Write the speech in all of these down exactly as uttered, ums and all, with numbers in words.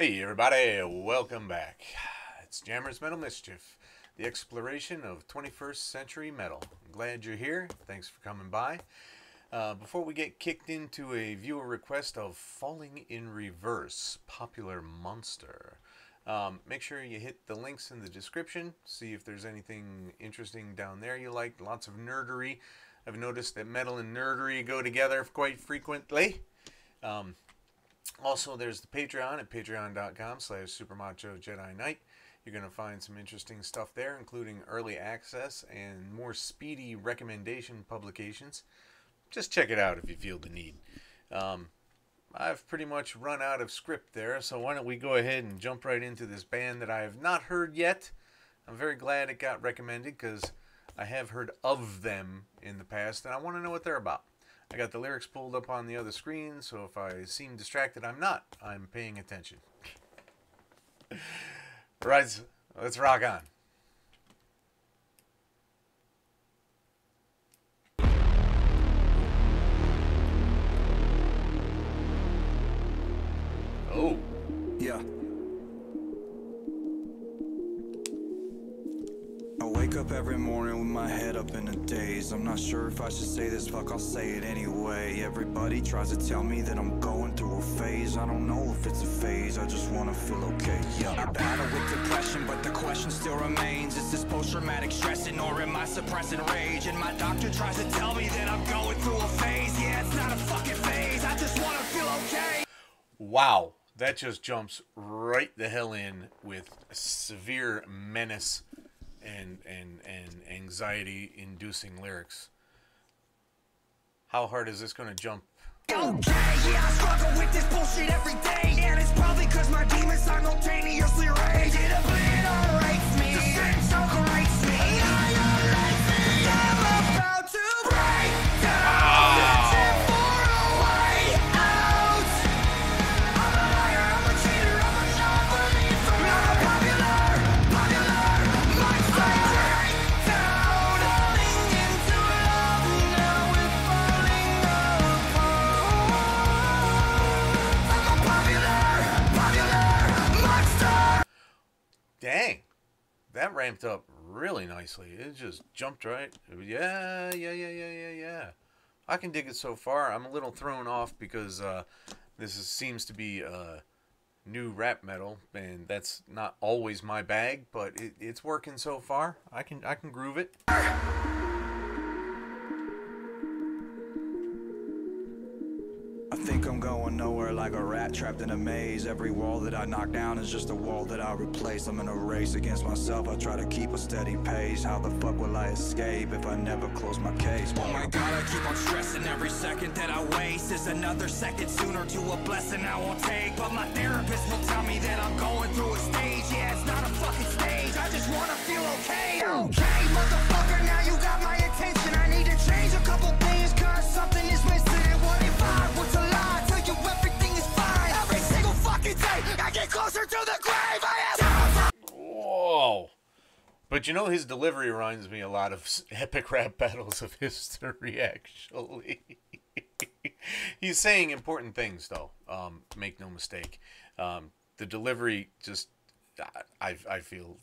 Hey everybody, welcome back. It's Jammer's Metal Mischief, the exploration of twenty-first century metal. I'm glad you're here. Thanks for coming by. Uh, before we get kicked into a viewer request of Falling in Reverse, Popular Monster, um, make sure you hit the links in the description. See if there's anything interesting down there you like. Lots of nerdery. I've noticed that metal and nerdery go together quite frequently. Um, Also, there's the Patreon at patreon.com slash supermachojediknight. You're going to find some interesting stuff there, including early access and more speedy recommendation publications. Just check it out if you feel the need. Um, I've pretty much run out of script there, so why don't we go ahead and jump right into this band that I have not heard yet. I'm very glad it got recommended because I have heard of them in the past, and I want to know what they're about. I got the lyrics pulled up on the other screen, so if I seem distracted, I'm not. I'm paying attention. Right, let's rock on. Oh. Yeah. Up every morning with my head up in a daze. I'm not sure if I should say this, fuck, I'll say it anyway. Everybody tries to tell me that I'm going through a phase. I don't know if it's a phase, I just wanna feel okay. Yeah, I battle with depression, but the question still remains. Is this post-traumatic stressing, or am I suppressing rage? And my doctor tries to tell me that I'm going through a phase. Yeah, it's not a fucking phase, I just wanna feel okay. Wow, that just jumps right the hell in with severe menace and and and anxiety inducing lyrics. How hard is this gonna jump? Okay, yeah, I struggle with this bullshit every day, and it's probably cause my demons simultaneously rage. It obliterates me, the sin separates me, annihilates me. I'm about to break down, oh. For a way out. I'm a liar, I'm a cheater, I'm a nobody, I'm not a popular. Dang, that ramped up really nicely. It just jumped right. Yeah, yeah, yeah, yeah, yeah, yeah. I can dig it so far. I'm a little thrown off because uh, this is, seems to be uh, new rap metal, and that's not always my bag. But it, it's working so far. I can I can groove it. I think I'm going nowhere like a rat trapped in a maze. Every wall that I knock down is just a wall that I replace. I'm in a race against myself, I try to keep a steady pace. How the fuck will I escape if I never close my case? Oh my god, I keep on stressing. Every second that I waste is another second sooner to a blessing I won't take. But my therapist will tell me that I'm going through a stage. Yeah, it's not a fucking stage, I just wanna feel okay. Okay, motherfucker, now you got my attention. I need to change a couple things cause something is missing. What if I were to lie, tell you everything is fine? Every single fucking day I get closer to the grave. I am. Whoa. But you know, his delivery reminds me a lot of Epic Rap Battles of History, actually. He's saying important things, though. Um, make no mistake. Um, the delivery just... I, I feel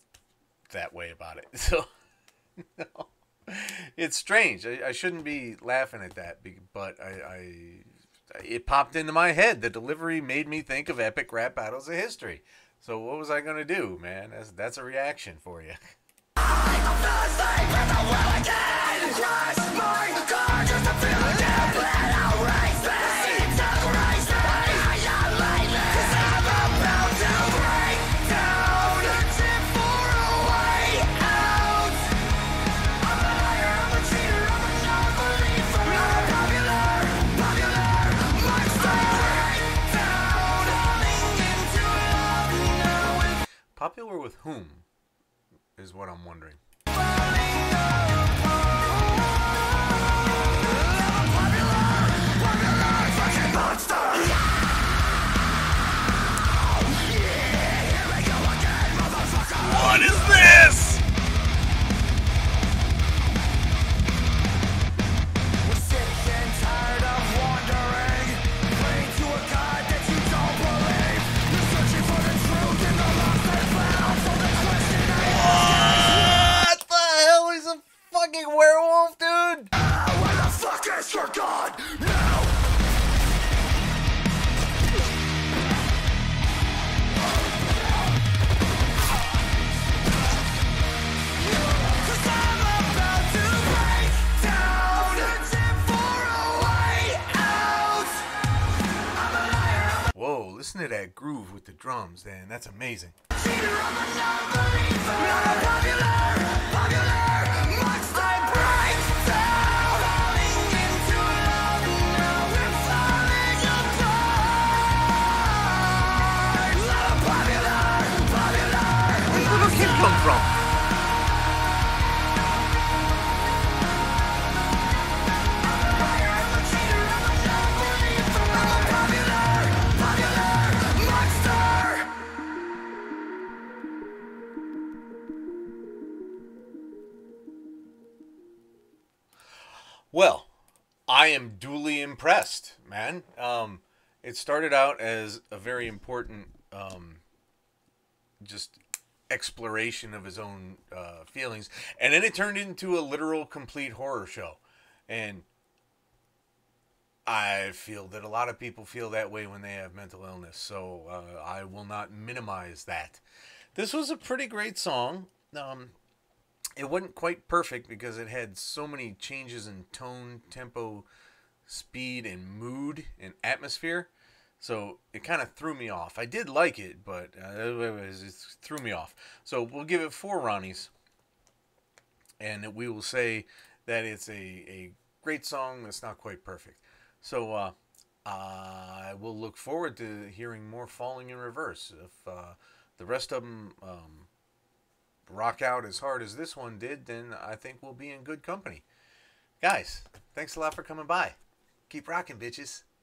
that way about it. So, no. It's strange. I, I shouldn't be laughing at that, but I... I it popped into my head. The delivery made me think of Epic Rap Battles of History. So what was I going to do, man? That's, that's a reaction for you. Popular with whom is what I'm wondering. What is this? We're sick and tired of wandering, praying to a God that you don't believe. We're searching for the Whoa, listen to that groove with the drums, man. That's amazing. Well, I am duly impressed, man. Um, it started out as a very important um, just exploration of his own uh, feelings, and then it turned into a literal complete horror show. And I feel that a lot of people feel that way when they have mental illness, so uh, I will not minimize that. This was a pretty great song. Um, It wasn't quite perfect because it had so many changes in tone, tempo, speed, and mood, and atmosphere. So it kind of threw me off. I did like it, but uh, it threw me off. So we'll give it four Ronnies. And we will say that it's a, a great song that's not quite perfect. So uh, I will look forward to hearing more Falling in Reverse. If uh, the rest of them... Um, rock out as hard as this one did, then I think we'll be in good company. Guys, thanks a lot for coming by. Keep rocking, bitches.